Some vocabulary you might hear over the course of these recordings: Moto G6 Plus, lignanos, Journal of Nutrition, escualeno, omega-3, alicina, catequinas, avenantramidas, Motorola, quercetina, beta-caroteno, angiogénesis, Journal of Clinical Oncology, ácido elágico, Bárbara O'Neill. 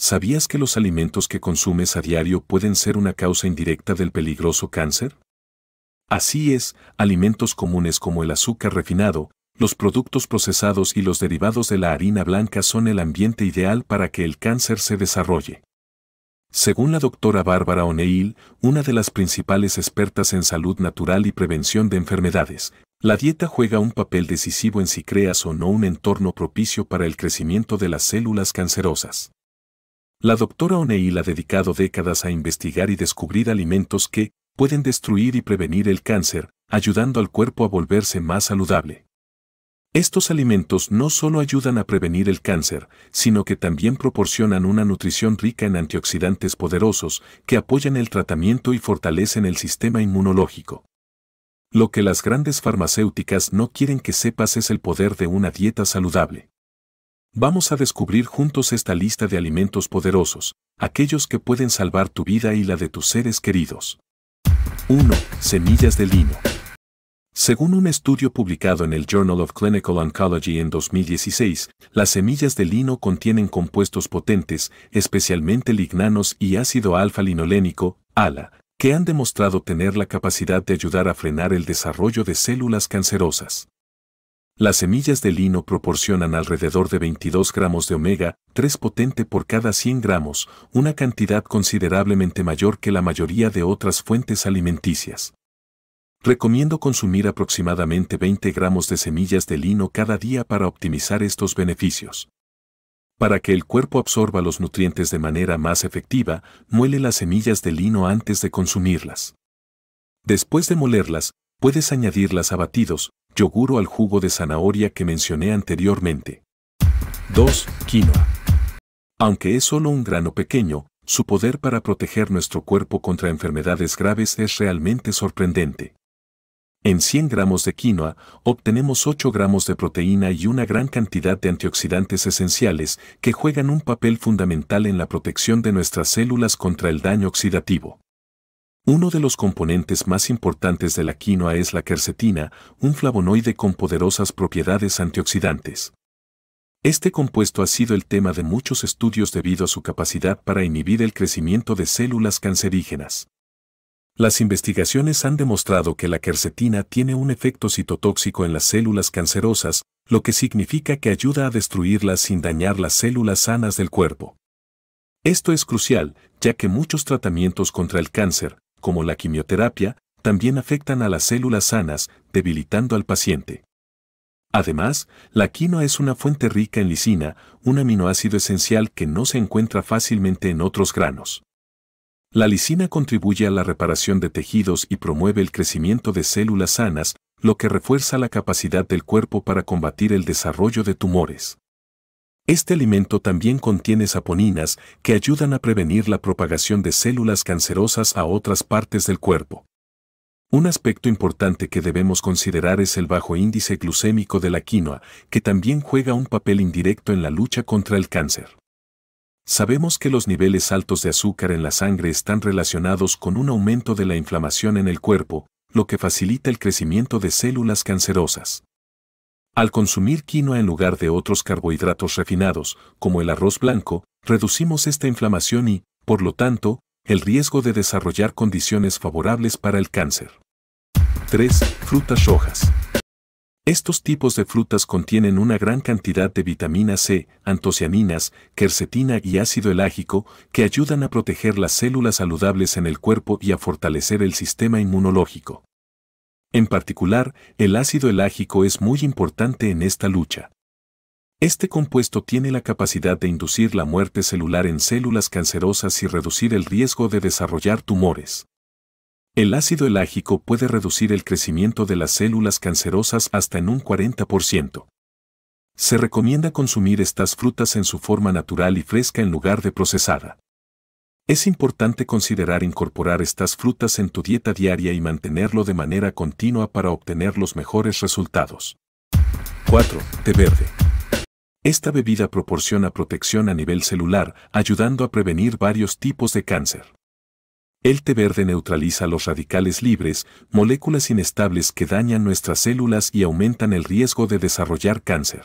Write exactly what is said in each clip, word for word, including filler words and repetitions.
¿Sabías que los alimentos que consumes a diario pueden ser una causa indirecta del peligroso cáncer? Así es, alimentos comunes como el azúcar refinado, los productos procesados y los derivados de la harina blanca son el ambiente ideal para que el cáncer se desarrolle. Según la doctora Bárbara O'Neill, una de las principales expertas en salud natural y prevención de enfermedades, la dieta juega un papel decisivo en si creas o no un entorno propicio para el crecimiento de las células cancerosas. La doctora O'Neill ha dedicado décadas a investigar y descubrir alimentos que pueden destruir y prevenir el cáncer, ayudando al cuerpo a volverse más saludable. Estos alimentos no solo ayudan a prevenir el cáncer, sino que también proporcionan una nutrición rica en antioxidantes poderosos que apoyan el tratamiento y fortalecen el sistema inmunológico. Lo que las grandes farmacéuticas no quieren que sepas es el poder de una dieta saludable. Vamos a descubrir juntos esta lista de alimentos poderosos, aquellos que pueden salvar tu vida y la de tus seres queridos. uno. Semillas de lino. Según un estudio publicado en el Journal of Clinical Oncology en dos mil dieciséis, las semillas de lino contienen compuestos potentes, especialmente lignanos y ácido alfa-linolénico, ALA, que han demostrado tener la capacidad de ayudar a frenar el desarrollo de células cancerosas. Las semillas de lino proporcionan alrededor de veintidós gramos de omega tres potente por cada cien gramos, una cantidad considerablemente mayor que la mayoría de otras fuentes alimenticias. Recomiendo consumir aproximadamente veinte gramos de semillas de lino cada día para optimizar estos beneficios. Para que el cuerpo absorba los nutrientes de manera más efectiva, muele las semillas de lino antes de consumirlas. Después de molerlas, puedes añadirlas a batidos, yogur o al jugo de zanahoria que mencioné anteriormente. dos. Quinoa. Aunque es solo un grano pequeño, su poder para proteger nuestro cuerpo contra enfermedades graves es realmente sorprendente. En cien gramos de quinoa, obtenemos ocho gramos de proteína y una gran cantidad de antioxidantes esenciales que juegan un papel fundamental en la protección de nuestras células contra el daño oxidativo. Uno de los componentes más importantes de la quinoa es la quercetina, un flavonoide con poderosas propiedades antioxidantes. Este compuesto ha sido el tema de muchos estudios debido a su capacidad para inhibir el crecimiento de células cancerígenas. Las investigaciones han demostrado que la quercetina tiene un efecto citotóxico en las células cancerosas, lo que significa que ayuda a destruirlas sin dañar las células sanas del cuerpo. Esto es crucial, ya que muchos tratamientos contra el cáncer, como la quimioterapia, también afectan a las células sanas, debilitando al paciente. Además, la quinoa es una fuente rica en lisina, un aminoácido esencial que no se encuentra fácilmente en otros granos. La lisina contribuye a la reparación de tejidos y promueve el crecimiento de células sanas, lo que refuerza la capacidad del cuerpo para combatir el desarrollo de tumores. Este alimento también contiene saponinas que ayudan a prevenir la propagación de células cancerosas a otras partes del cuerpo. Un aspecto importante que debemos considerar es el bajo índice glucémico de la quinoa, que también juega un papel indirecto en la lucha contra el cáncer. Sabemos que los niveles altos de azúcar en la sangre están relacionados con un aumento de la inflamación en el cuerpo, lo que facilita el crecimiento de células cancerosas. Al consumir quinoa en lugar de otros carbohidratos refinados, como el arroz blanco, reducimos esta inflamación y, por lo tanto, el riesgo de desarrollar condiciones favorables para el cáncer. tres. Frutas rojas. Estos tipos de frutas contienen una gran cantidad de vitamina C, antocianinas, quercetina y ácido elágico que ayudan a proteger las células saludables en el cuerpo y a fortalecer el sistema inmunológico. En particular, el ácido elágico es muy importante en esta lucha. Este compuesto tiene la capacidad de inducir la muerte celular en células cancerosas y reducir el riesgo de desarrollar tumores. El ácido elágico puede reducir el crecimiento de las células cancerosas hasta en un cuarenta por ciento. Se recomienda consumir estas frutas en su forma natural y fresca en lugar de procesada. Es importante considerar incorporar estas frutas en tu dieta diaria y mantenerlo de manera continua para obtener los mejores resultados. cuatro. Té verde. Esta bebida proporciona protección a nivel celular, ayudando a prevenir varios tipos de cáncer. El té verde neutraliza los radicales libres, moléculas inestables que dañan nuestras células y aumentan el riesgo de desarrollar cáncer.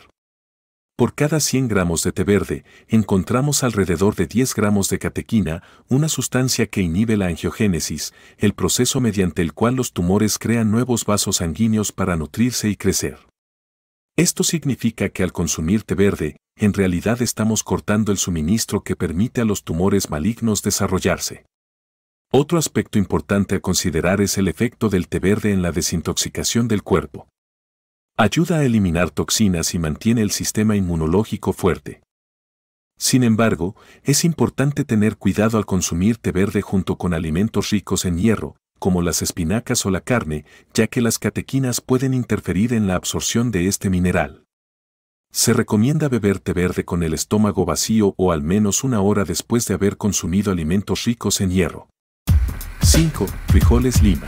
Por cada cien gramos de té verde, encontramos alrededor de diez gramos de catequina, una sustancia que inhibe la angiogénesis, el proceso mediante el cual los tumores crean nuevos vasos sanguíneos para nutrirse y crecer. Esto significa que al consumir té verde, en realidad estamos cortando el suministro que permite a los tumores malignos desarrollarse. Otro aspecto importante a considerar es el efecto del té verde en la desintoxicación del cuerpo. Ayuda a eliminar toxinas y mantiene el sistema inmunológico fuerte. Sin embargo, es importante tener cuidado al consumir té verde junto con alimentos ricos en hierro, como las espinacas o la carne, ya que las catequinas pueden interferir en la absorción de este mineral. Se recomienda beber té verde con el estómago vacío o al menos una hora después de haber consumido alimentos ricos en hierro. cinco. Frijoles lima.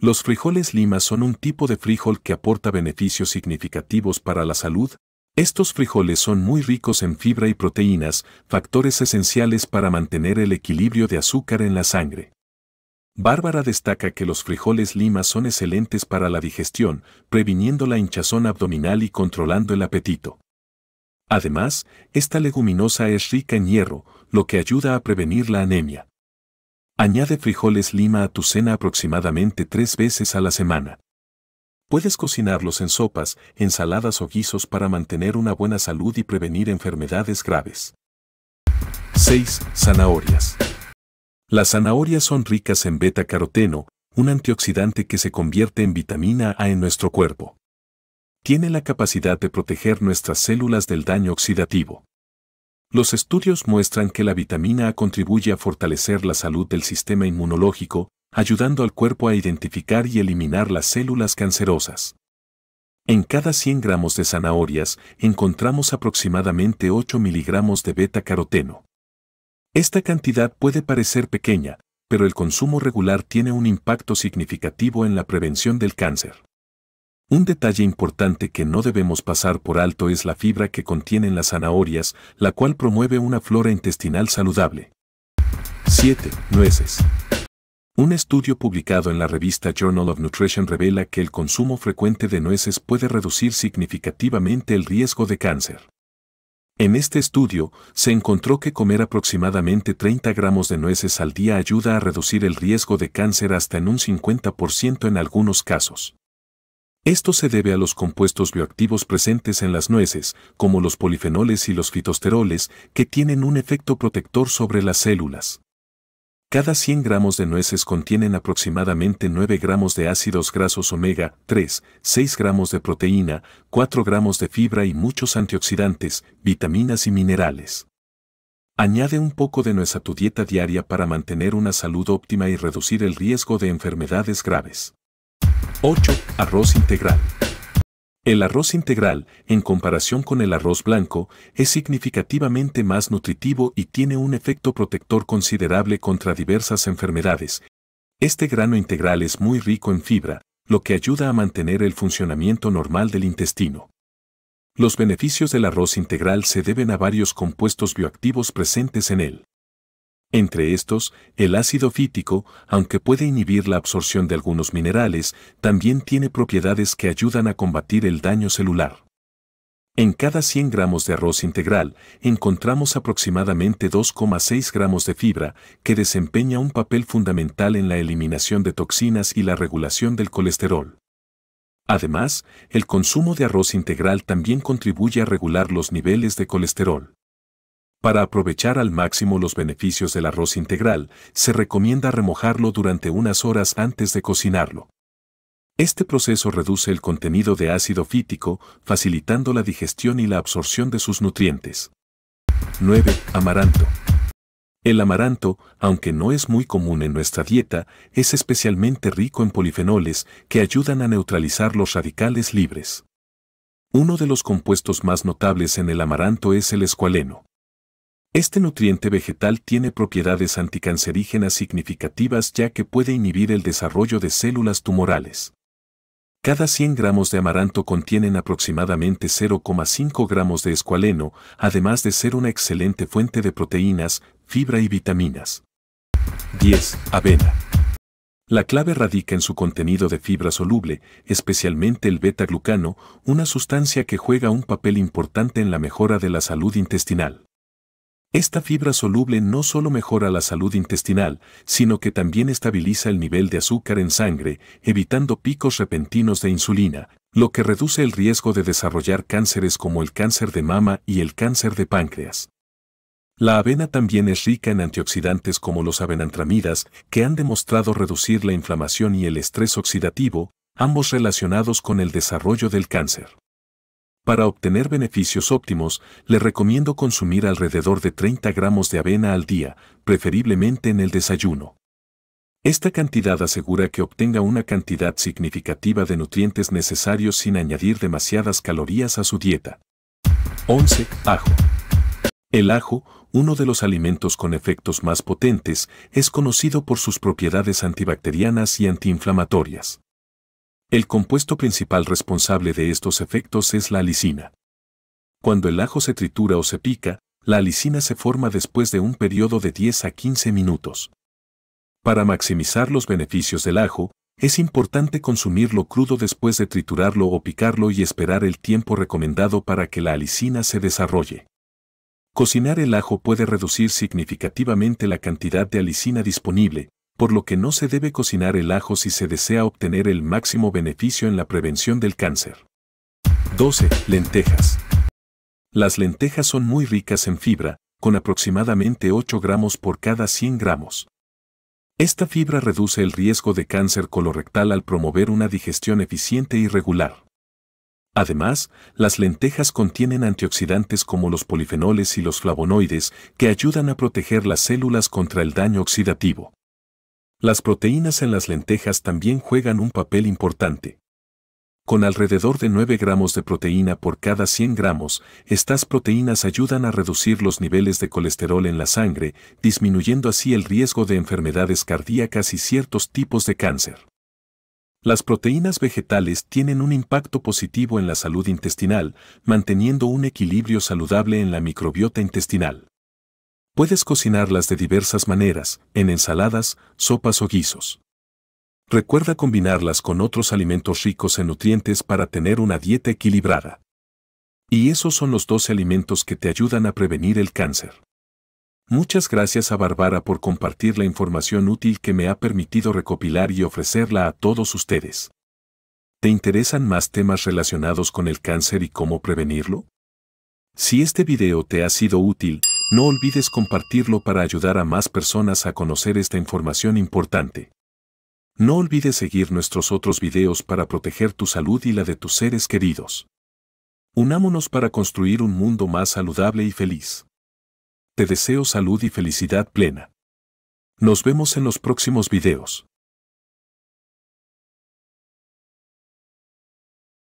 Los frijoles lima son un tipo de frijol que aporta beneficios significativos para la salud. Estos frijoles son muy ricos en fibra y proteínas, factores esenciales para mantener el equilibrio de azúcar en la sangre. Bárbara destaca que los frijoles lima son excelentes para la digestión, previniendo la hinchazón abdominal y controlando el apetito. Además, esta leguminosa es rica en hierro, lo que ayuda a prevenir la anemia. Añade frijoles lima a tu cena aproximadamente tres veces a la semana. Puedes cocinarlos en sopas, ensaladas o guisos para mantener una buena salud y prevenir enfermedades graves. seis. Zanahorias. Las zanahorias son ricas en beta-caroteno, un antioxidante que se convierte en vitamina A en nuestro cuerpo. Tiene la capacidad de proteger nuestras células del daño oxidativo. Los estudios muestran que la vitamina A contribuye a fortalecer la salud del sistema inmunológico, ayudando al cuerpo a identificar y eliminar las células cancerosas. En cada cien gramos de zanahorias encontramos aproximadamente ocho miligramos de beta-caroteno. Esta cantidad puede parecer pequeña, pero el consumo regular tiene un impacto significativo en la prevención del cáncer. Un detalle importante que no debemos pasar por alto es la fibra que contienen las zanahorias, la cual promueve una flora intestinal saludable. siete. Nueces. Un estudio publicado en la revista Journal of Nutrition revela que el consumo frecuente de nueces puede reducir significativamente el riesgo de cáncer. En este estudio, se encontró que comer aproximadamente treinta gramos de nueces al día ayuda a reducir el riesgo de cáncer hasta en un cincuenta por ciento en algunos casos. Esto se debe a los compuestos bioactivos presentes en las nueces, como los polifenoles y los fitosteroles, que tienen un efecto protector sobre las células. Cada cien gramos de nueces contienen aproximadamente nueve gramos de ácidos grasos omega tres, seis gramos de proteína, cuatro gramos de fibra y muchos antioxidantes, vitaminas y minerales. Añade un poco de nuez a tu dieta diaria para mantener una salud óptima y reducir el riesgo de enfermedades graves. ocho. Arroz integral. El arroz integral, en comparación con el arroz blanco, es significativamente más nutritivo y tiene un efecto protector considerable contra diversas enfermedades. Este grano integral es muy rico en fibra, lo que ayuda a mantener el funcionamiento normal del intestino. Los beneficios del arroz integral se deben a varios compuestos bioactivos presentes en él. Entre estos, el ácido fítico, aunque puede inhibir la absorción de algunos minerales, también tiene propiedades que ayudan a combatir el daño celular. En cada cien gramos de arroz integral, encontramos aproximadamente dos coma seis gramos de fibra, que desempeña un papel fundamental en la eliminación de toxinas y la regulación del colesterol. Además, el consumo de arroz integral también contribuye a regular los niveles de colesterol. Para aprovechar al máximo los beneficios del arroz integral, se recomienda remojarlo durante unas horas antes de cocinarlo. Este proceso reduce el contenido de ácido fítico, facilitando la digestión y la absorción de sus nutrientes. nueve. Amaranto. El amaranto, aunque no es muy común en nuestra dieta, es especialmente rico en polifenoles que ayudan a neutralizar los radicales libres. Uno de los compuestos más notables en el amaranto es el escualeno. Este nutriente vegetal tiene propiedades anticancerígenas significativas ya que puede inhibir el desarrollo de células tumorales. Cada cien gramos de amaranto contienen aproximadamente cero coma cinco gramos de escualeno, además de ser una excelente fuente de proteínas, fibra y vitaminas. diez. Avena. La clave radica en su contenido de fibra soluble, especialmente el beta-glucano, una sustancia que juega un papel importante en la mejora de la salud intestinal. Esta fibra soluble no solo mejora la salud intestinal, sino que también estabiliza el nivel de azúcar en sangre, evitando picos repentinos de insulina, lo que reduce el riesgo de desarrollar cánceres como el cáncer de mama y el cáncer de páncreas. La avena también es rica en antioxidantes como los avenantramidas, que han demostrado reducir la inflamación y el estrés oxidativo, ambos relacionados con el desarrollo del cáncer. Para obtener beneficios óptimos, le recomiendo consumir alrededor de treinta gramos de avena al día, preferiblemente en el desayuno. Esta cantidad asegura que obtenga una cantidad significativa de nutrientes necesarios sin añadir demasiadas calorías a su dieta. once. Ajo. El ajo, uno de los alimentos con efectos más potentes, es conocido por sus propiedades antibacterianas y antiinflamatorias. El compuesto principal responsable de estos efectos es la alicina. Cuando el ajo se tritura o se pica, la alicina se forma después de un periodo de diez a quince minutos. Para maximizar los beneficios del ajo, es importante consumirlo crudo después de triturarlo o picarlo y esperar el tiempo recomendado para que la alicina se desarrolle. Cocinar el ajo puede reducir significativamente la cantidad de alicina disponible, por lo que no se debe cocinar el ajo si se desea obtener el máximo beneficio en la prevención del cáncer. doce. Lentejas. Las lentejas son muy ricas en fibra, con aproximadamente ocho gramos por cada cien gramos. Esta fibra reduce el riesgo de cáncer colorectal al promover una digestión eficiente y regular. Además, las lentejas contienen antioxidantes como los polifenoles y los flavonoides que ayudan a proteger las células contra el daño oxidativo. Las proteínas en las lentejas también juegan un papel importante. Con alrededor de nueve gramos de proteína por cada cien gramos, estas proteínas ayudan a reducir los niveles de colesterol en la sangre, disminuyendo así el riesgo de enfermedades cardíacas y ciertos tipos de cáncer. Las proteínas vegetales tienen un impacto positivo en la salud intestinal, manteniendo un equilibrio saludable en la microbiota intestinal. Puedes cocinarlas de diversas maneras, en ensaladas, sopas o guisos. Recuerda combinarlas con otros alimentos ricos en nutrientes para tener una dieta equilibrada. Y esos son los doce alimentos que te ayudan a prevenir el cáncer. Muchas gracias a Bárbara por compartir la información útil que me ha permitido recopilar y ofrecerla a todos ustedes. ¿Te interesan más temas relacionados con el cáncer y cómo prevenirlo? Si este video te ha sido útil, no olvides compartirlo para ayudar a más personas a conocer esta información importante. No olvides seguir nuestros otros videos para proteger tu salud y la de tus seres queridos. Unámonos para construir un mundo más saludable y feliz. Te deseo salud y felicidad plena. Nos vemos en los próximos videos.